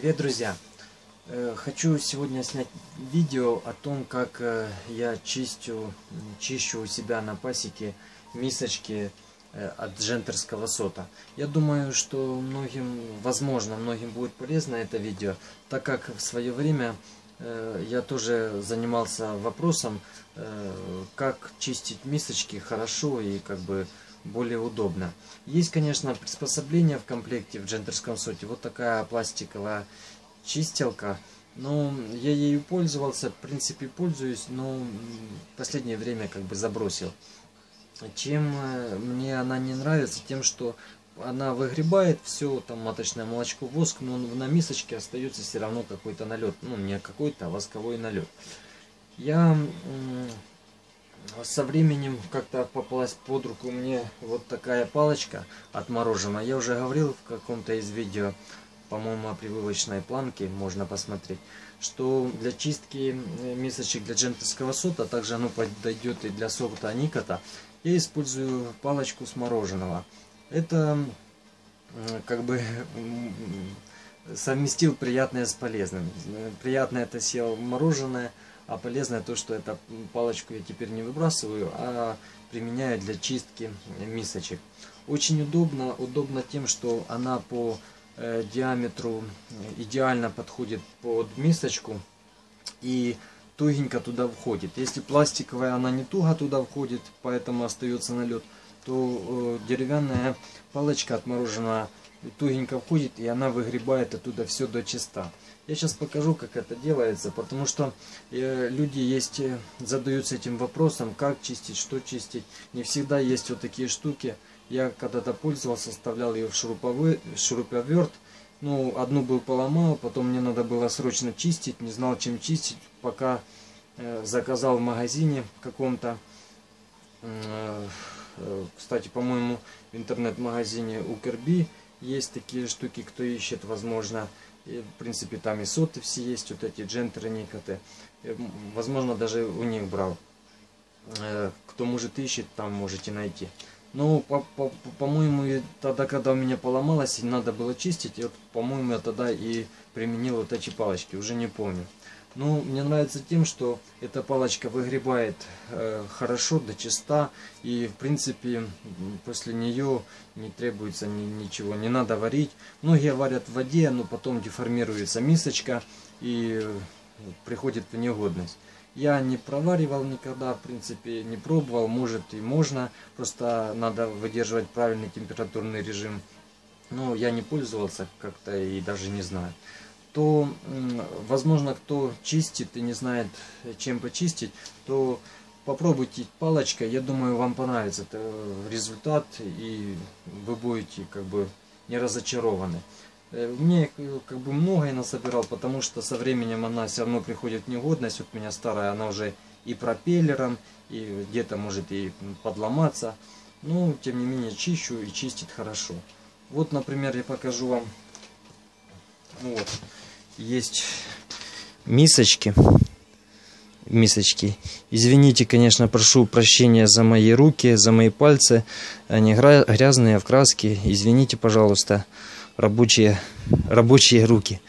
Привет, друзья! Хочу сегодня снять видео о том, как я чищу у себя на пасеке мисочки от джентерского сота. Я думаю, что возможно, многим будет полезно это видео, так как в свое время я тоже занимался вопросом, как чистить мисочки хорошо и как бы более удобно. Есть, конечно, приспособление в комплекте в джентерском соте. Вот такая пластиковая чистилка. Но я ею пользовался, в принципе, пользуюсь, но в последнее время как бы забросил. Чем мне она не нравится? Тем, что она выгребает все, там маточное молочко, воск, но на мисочке остается все равно какой-то налет. Ну, не какой-то, а восковой налет. Я со временем как-то попалась под руку мне вот такая палочка отмороженная. Я уже говорил в каком-то из видео, по-моему, о прививочной планке, можно посмотреть, что для чистки мисочек для джентерского сота, также оно подойдет и для сорта Никота, я использую палочку смороженного. Это как бы совместил приятное с полезным. Приятное — это съел мороженое, а полезное то, что эту палочку я теперь не выбрасываю, а применяю для чистки мисочек. Очень удобно тем, что она по диаметру идеально подходит под мисочку и тугенько туда входит. Если пластиковая, она не туго туда входит, поэтому остается налет, то деревянная палочка отмороженная тугенько входит, и она выгребает оттуда все до чиста. Я сейчас покажу, как это делается, потому что люди задаются этим вопросом, как чистить, что чистить. Не всегда есть вот такие штуки. Я когда-то пользовался, вставлял ее в шуруповерт. Ну, одну был поломал, потом мне надо было срочно чистить, не знал, чем чистить, пока заказал в магазине каком-то. Кстати, по-моему, в интернет-магазине Укерби есть такие штуки, кто ищет, возможно. И, в принципе, там и соты все есть, вот эти джентеры, никоты. Возможно, даже у них брал. Кто может ищет, там можете найти. Но, по-моему, тогда, когда у меня поломалось и надо было чистить, по-моему, я тогда и применил вот эти палочки, уже не помню. Но мне нравится тем, что эта палочка выгребает хорошо, до чиста. И, в принципе, после нее не требуется ничего, не надо варить. Многие варят в воде, но потом деформируется мисочка и приходит в негодность. Я не проваривал никогда, в принципе, не пробовал. Может и можно, просто надо выдерживать правильный температурный режим. Но я не пользовался как-то и даже не знаю. То, возможно, кто чистит и не знает, чем почистить, то попробуйте палочкой. Я думаю, вам понравится результат, и вы будете как бы не разочарованы. Мне как бы многое насобирал, потому что со временем она все равно приходит в негодность. Вот у меня старая, она уже и пропеллером, и где-то может и подломаться. Но, тем не менее, чищу, и чистит хорошо. Вот, например, я покажу вам. Вот, есть мисочки. Извините, конечно, прошу прощения за мои руки, за мои пальцы. Они грязные, в краске. Извините, пожалуйста, рабочие руки.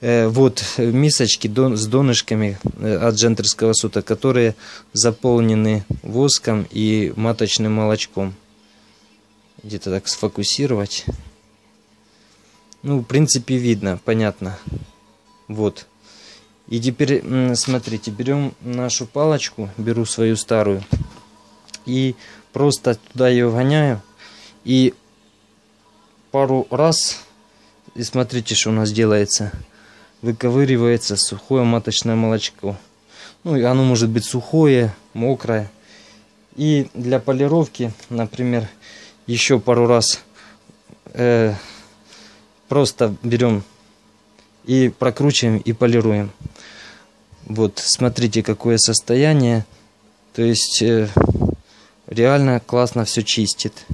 Вот мисочки с донышками от джентерского сота, которые заполнены воском и маточным молочком. Где-то так сфокусировать. Ну, в принципе, видно, понятно. Вот. И теперь, смотрите, берем нашу палочку, беру свою старую, и просто туда ее гоняю, и пару раз, и смотрите, что у нас делается. Выковыривается сухое маточное молочко. Ну, и оно может быть сухое, мокрое. И для полировки, например, еще пару раз просто берем и прокручиваем, и полируем. Вот, смотрите, какое состояние. То есть, реально классно все чистит.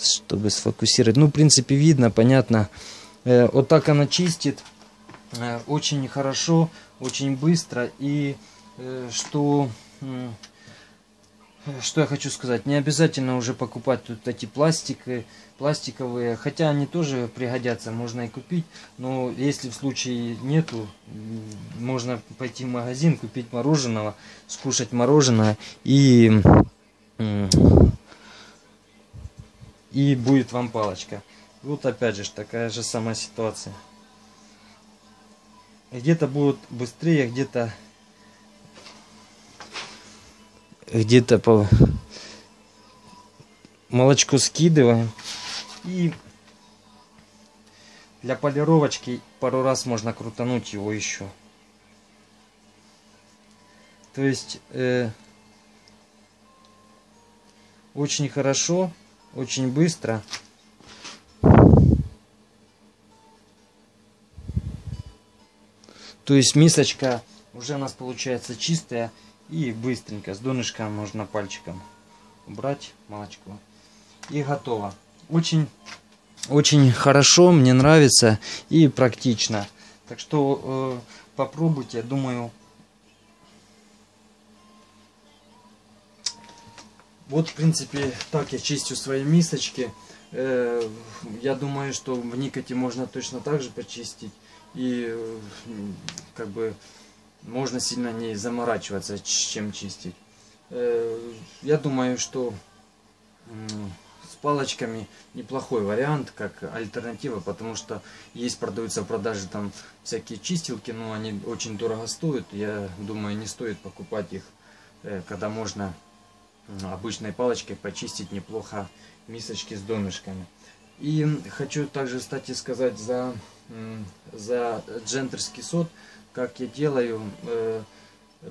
Чтобы сфокусировать. Ну, в принципе, видно, понятно. Вот так она чистит. Очень хорошо, очень быстро. И что... Что я хочу сказать, не обязательно уже покупать тут эти пластиковые, хотя они тоже пригодятся, можно и купить, но если в случае нету, можно пойти в магазин, купить мороженого, скушать мороженое, и будет вам палочка. Вот опять же такая же самая ситуация. Где-то будут быстрее, где-то по молочку скидываем, и для полировочки пару раз можно крутануть его еще. То есть очень хорошо, очень быстро. То есть мисочка уже у нас получается чистая. И быстренько с донышка можно пальчиком убрать молочко. И готово. Очень, очень хорошо, мне нравится и практично. Так что попробуйте, я думаю. Вот, в принципе, так я чистю свои мисочки. Я думаю, что в Никоте можно точно так же почистить. И как бы... Можно сильно не заморачиваться, чем чистить. Я думаю, что с палочками неплохой вариант, как альтернатива, потому что есть, продаются в продаже там всякие чистилки, но они очень дорого стоят. Я думаю, не стоит покупать их, когда можно обычной палочкой почистить неплохо мисочки с донышками. И хочу также, кстати, сказать за джентерский сот, как я делаю,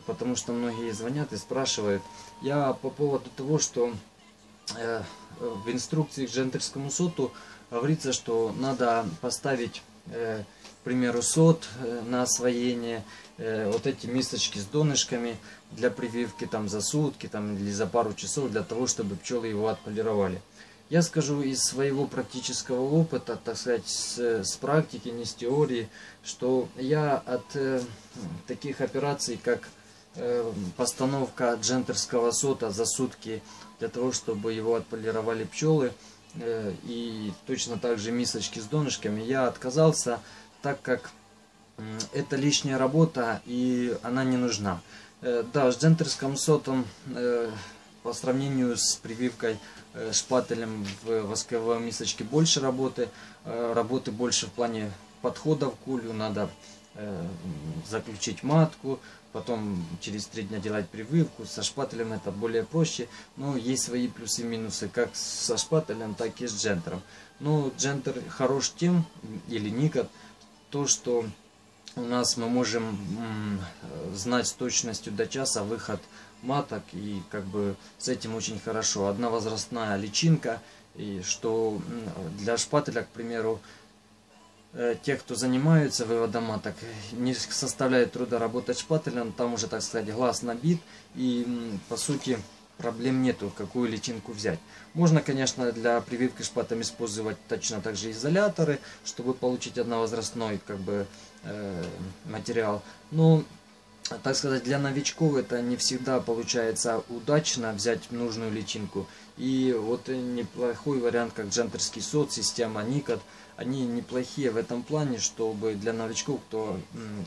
потому что многие звонят и спрашивают. Я по поводу того, что в инструкции к джентерскому соту говорится, что надо поставить, к примеру, сот на освоение, вот эти мисочки с донышками для прививки там за сутки там, или за пару часов, для того, чтобы пчелы его отполировали. Я скажу из своего практического опыта, так сказать, с практики, не с теории, что я от таких операций, как постановка джентерского сота за сутки, для того, чтобы его отполировали пчелы, и точно так же мисочки с донышками, я отказался, так как это лишняя работа и она не нужна. Да, с джентерским сотом... По сравнению с прививкой шпателем в восковой мисочке больше работы. Работы больше в плане подхода в кулю. Надо заключить матку, потом через 3 дня делать прививку. Со шпателем это более проще. Но есть свои плюсы и минусы, как со шпателем, так и с джентером. Но джентер хорош тем, или Никот, то что у нас мы можем знать с точностью до часа выход маток, и как бы с этим очень хорошо. Одна возрастная личинка, и что для шпателя, к примеру, те, кто занимаются выводом маток, не составляет труда работать шпателем, там уже, так сказать, глаз набит, и по сути проблем нету, какую личинку взять. Можно, конечно, для прививки шпатом использовать точно так же изоляторы, чтобы получить одновозрастной как бы материал. Но, так сказать, для новичков это не всегда получается удачно взять нужную личинку. И вот неплохой вариант, как джентерский сот, система Никот, они неплохие в этом плане, чтобы для новичков, кто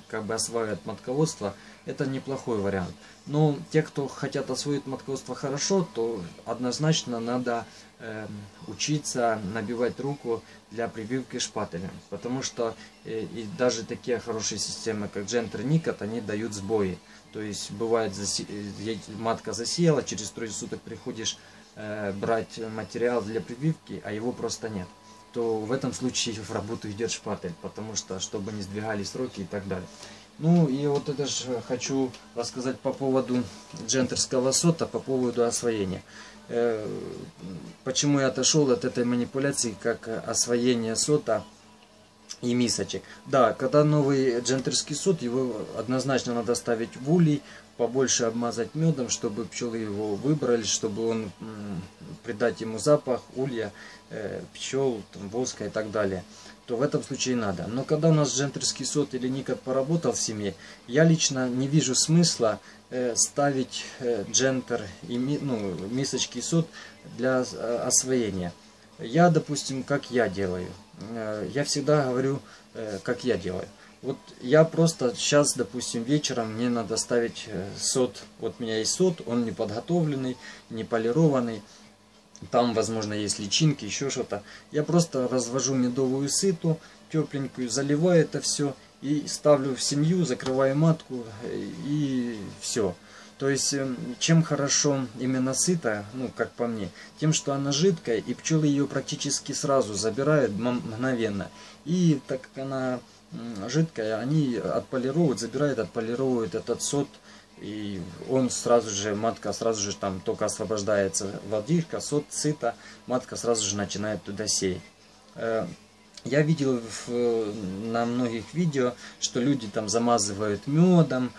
как бы осваивает матководство, это неплохой вариант. Но те, кто хотят освоить матководство хорошо, то однозначно надо учиться набивать руку для прививки шпателем. Потому что и даже такие хорошие системы, как Джентер и Никот, они дают сбои. То есть бывает, матка засеяла, через 3 суток приходишь брать материал для прививки, а его просто нет. То в этом случае в работу идет шпатель, потому что, чтобы не сдвигались сроки и так далее. Ну и вот это же хочу рассказать по поводу джентерского сота, по поводу освоения. Почему я отошел от этой манипуляции, как освоение сота и мисочек. Да, когда новый джентерский сот, его однозначно надо ставить в улей, побольше обмазать медом, чтобы пчелы его выбрали, чтобы он придать ему запах улья, пчел, там, воска и так далее. то в этом случае надо. Но когда у нас джентерский сот или Никот поработал в семье, я лично не вижу смысла ставить джентер и мисочки сот для освоения. Я, допустим, как я делаю. Я всегда говорю, как я делаю. Вот я просто сейчас, допустим, вечером мне надо ставить сот. Вот у меня есть сот, он не подготовленный, не полированный. Там, возможно, есть личинки, еще что-то. Я просто развожу медовую сыту, тепленькую, заливаю это все и ставлю в семью, закрываю матку и все. То есть, чем хорошо именно сыта, ну, как по мне, тем, что она жидкая, и пчелы ее практически сразу забирают мгновенно. И так как она жидкая, они отполировывают, забирают, отполировывают этот сот. И он сразу же, матка сразу же, там только освобождается водичка, сот, сыта, матка сразу же начинает туда сеять. Я видел на многих видео, что люди там замазывают медом,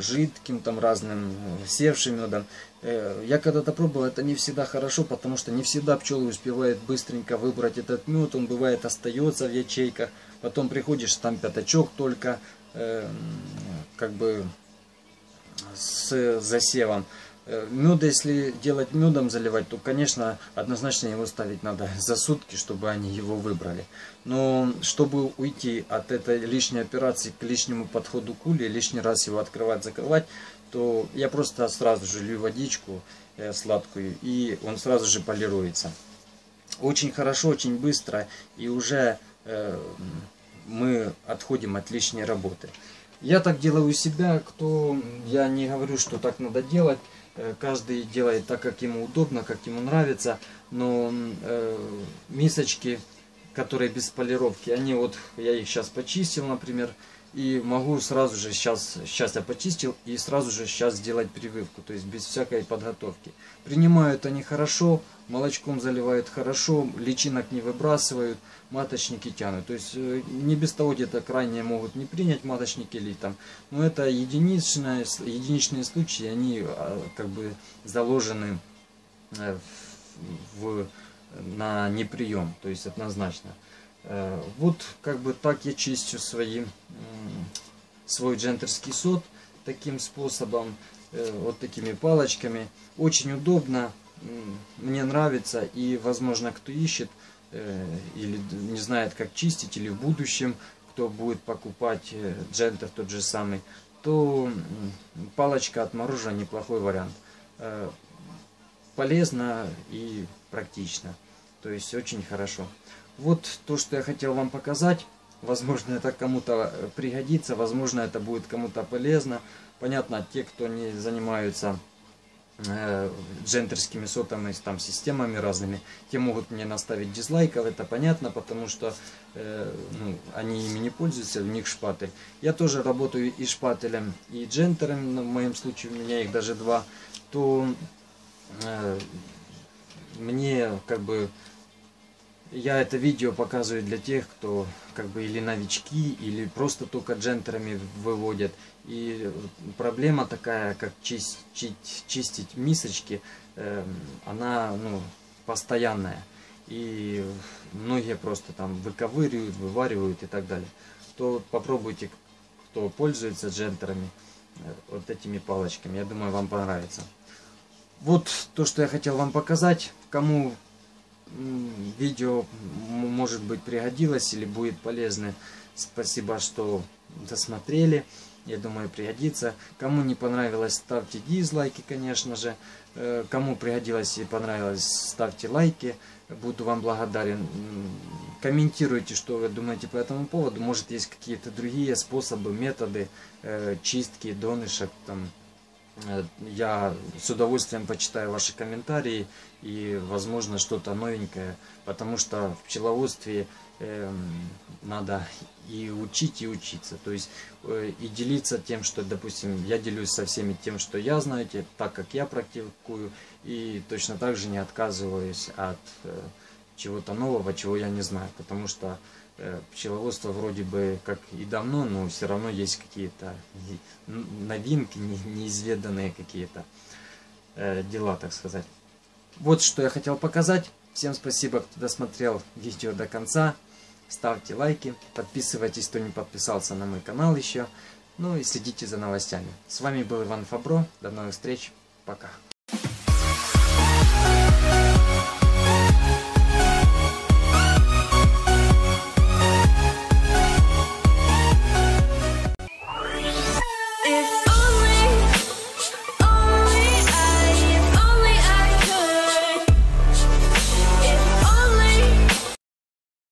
жидким, там разным севшим медом. Я когда-то пробовал, это не всегда хорошо, потому что не всегда пчелы успевают быстренько выбрать этот мед. Он бывает остается в ячейках, потом приходишь, там пятачок только, как бы... с засевом. Мед, если делать медом заливать, то, конечно, однозначно его ставить надо за сутки, чтобы они его выбрали. Но чтобы уйти от этой лишней операции к лишнему подходу кули, лишний раз его открывать, закрывать, то я просто сразу же лью водичку сладкую, и он сразу же полируется. Очень хорошо, очень быстро, и уже мы отходим от лишней работы. Я так делаю у себя, я не говорю, что так надо делать, каждый делает так, как ему удобно, как ему нравится, но мисочки, которые без полировки, они вот, я их сейчас почистил, например, и могу сразу же сейчас я почистил, и сразу же сейчас сделать прививку, то есть без всякой подготовки. Принимают они хорошо, молочком заливают хорошо, личинок не выбрасывают, маточники тянут. То есть не без того где-то крайне могут не принять маточники или там, но это единичные случаи, они как бы заложены на неприем, то есть однозначно. Вот как бы так я чищу свой джентерский сот таким способом, вот такими палочками. Очень удобно, мне нравится, и возможно, кто ищет или не знает, как чистить, или в будущем кто будет покупать джентер тот же самый, то палочка от морожа неплохой вариант, полезно и практично, то есть очень хорошо. Вот то, что я хотел вам показать. Возможно, это кому-то пригодится, возможно, это будет кому-то полезно. Понятно, те, кто не занимаются джентерскими сотами, там, системами разными, те могут мне наставить дизлайков, это понятно, потому что они ими не пользуются, у них шпатель. Я тоже работаю и шпателем, и джентером, в моем случае у меня их даже два. То мне как бы... Я это видео показываю для тех, кто как бы или новички, или просто только джентерами выводят. И проблема такая, как чистить мисочки, она постоянная. И многие просто там выковыривают, вываривают и так далее. То попробуйте, кто пользуется джентерами, вот этими палочками. Я думаю, вам понравится. Вот то, что я хотел вам показать. Кому видео, может быть, пригодилось или будет полезно, спасибо, что досмотрели, я думаю, пригодится. Кому не понравилось, ставьте дизлайки, конечно же. Кому пригодилось и понравилось, ставьте лайки, буду вам благодарен. Комментируйте, что вы думаете по этому поводу, может, есть какие-то другие способы, методы чистки донышек там. Я с удовольствием почитаю ваши комментарии и, возможно, что-то новенькое, потому что в пчеловодстве надо и учить, и учиться. То есть и делиться тем, что, допустим, я делюсь со всеми тем, что я знаю, так как я практикую, и точно так же не отказываюсь от чего-то нового, чего я не знаю, потому что пчеловодство вроде бы как и давно, но все равно есть какие-то новинки, неизведанные какие-то дела, так сказать. Вот что я хотел показать. Всем спасибо, кто досмотрел видео до конца. ставьте лайки, подписывайтесь, кто не подписался на мой канал еще, ну и следите за новостями. С вами был Иван Фабро, до новых встреч, пока.